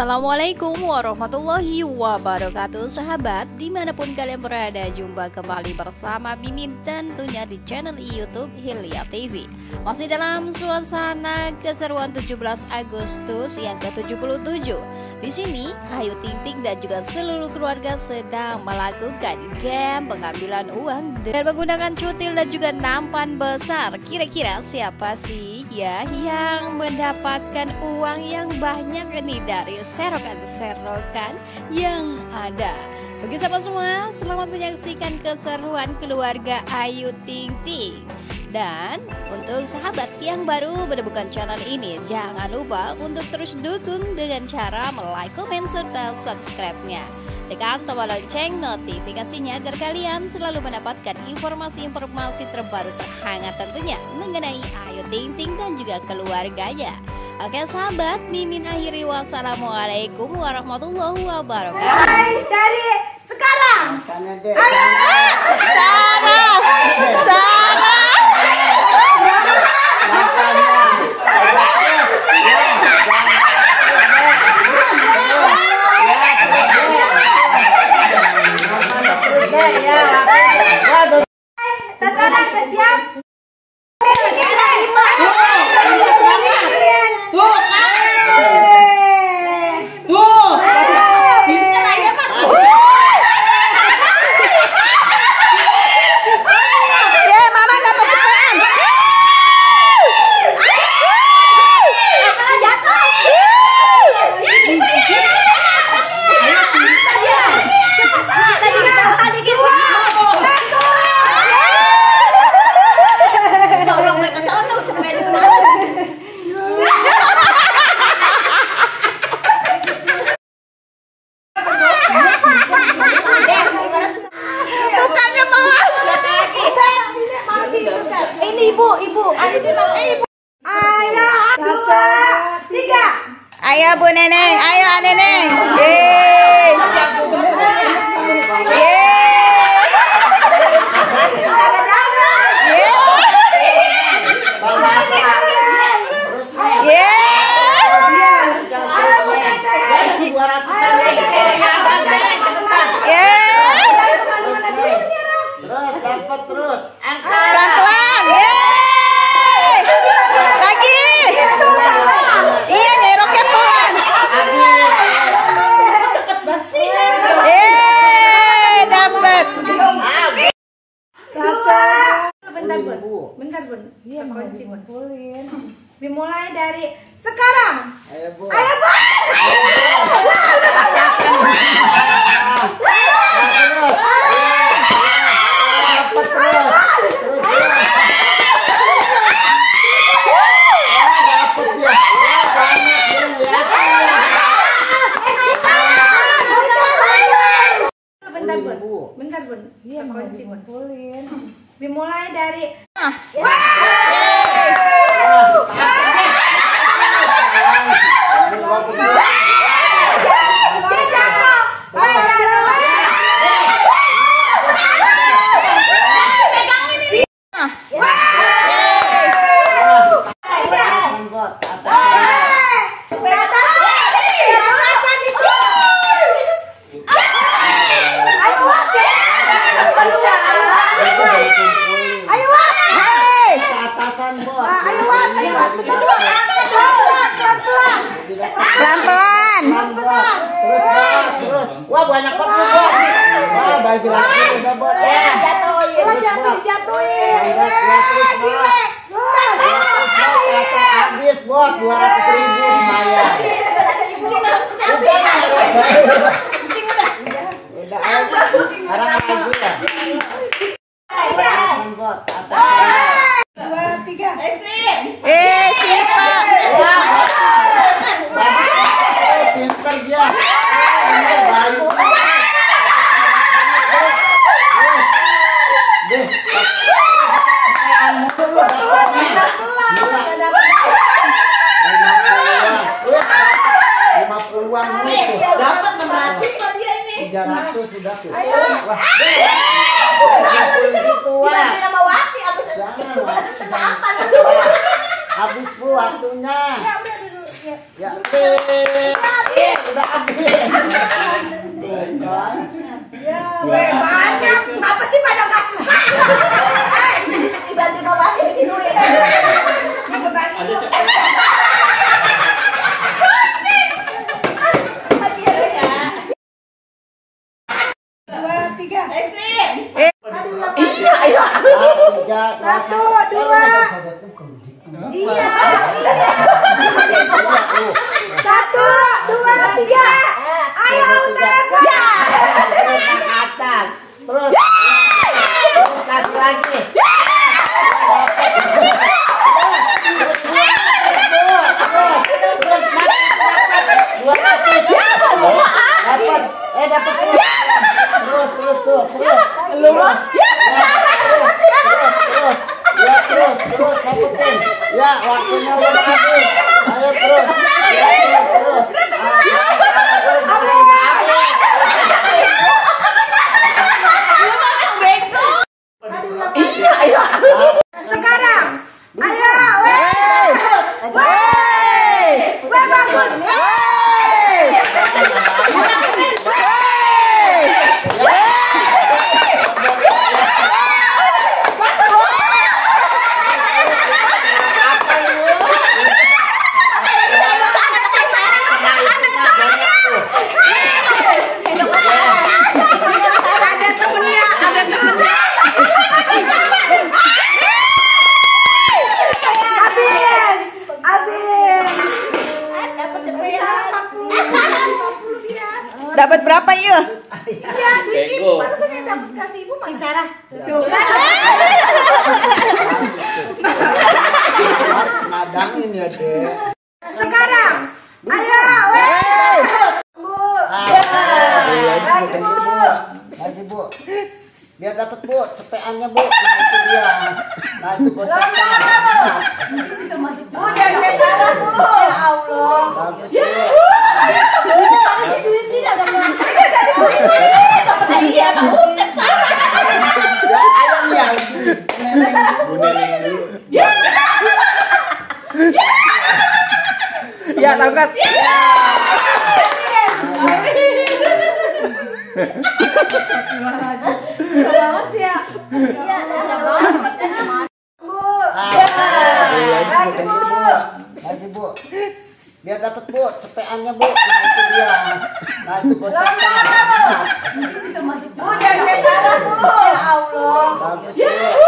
Assalamualaikum warahmatullahi wabarakatuh, sahabat dimanapun kalian berada. Jumpa kembali bersama Bimim tentunya di channel YouTube Hilya TV. Masih dalam suasana keseruan 17 Agustus yang ke-77. Di sini Ayu Ting Ting dan juga seluruh keluarga sedang melakukan game pengambilan uang dengan menggunakan cutil dan juga nampan besar. Kira-kira siapa sih ya yang mendapatkan uang yang banyak ini dari serokan-serokan yang ada? Bagi sahabat semua, selamat menyaksikan keseruan keluarga Ayu Ting Ting. Dan untuk sahabat yang baru menemukan channel ini, jangan lupa untuk terus dukung dengan cara like, komen, serta subscribe-nya. Tekan tombol lonceng notifikasinya agar kalian selalu mendapatkan informasi-informasi terbaru terhangat tentunya mengenai Ayu Ting Ting dan juga keluarganya. Oke sahabat, Mimin akhiri wassalamualaikum warahmatullahi wabarakatuh. Mulai dari sekarang. Ayo Bu Neneng, ayo Neneng. Yeay. Yeay. Yeay. Yeay. 200-an lagi. Yeay. Terus dapat terus. Pelan-pelan. Yeay. Lagi. Iya, nyeroknya pelan. Dapat. Bentar bun. Iya, kunci bun. Dimulai dari sekarang. Ayo Bu. Dimulai dari Wah, banyak banget. Wah, bagi lagi udah buat. Jatuhin. Habis buat 200.000 bayar. Udah aja. Sekarang lagi ya. 2 3. Simpan. Pintar dia. Sudah tuh. Ayo. Wah. Habis waktunya. Ya. Ya, banyak. Apa sih pada nggak suka? Dibantu nobasi bikin duit. Dapat berapa iya? Iya, dikit. Barusan yang dapat kasih ibu Mas Sarah. Tuh kan. Ngadangin ya, Dek. Sekarang. Ayo, weh. Bu. Lagi, Bu. Lagi, Bu. Biar dapat, Bu. Cepeannya, Bu. Itu dia. Nah, itu bocah. Bisa masuk. Bu, jangan salah, Bu. Ya Allah. Bagus, Bu. Ya, tangkat. Ya. Selamat ya. Ya, selamat Bu. Lagi, Bu. Lagi, Bu. Biar dapat, Bu. Cepeannya, Bu. Nah, itu dia. Nah, itu bocah. Bisa masuk. Bu, jangan salah, Bu. Ya Allah. Bagus, Bu.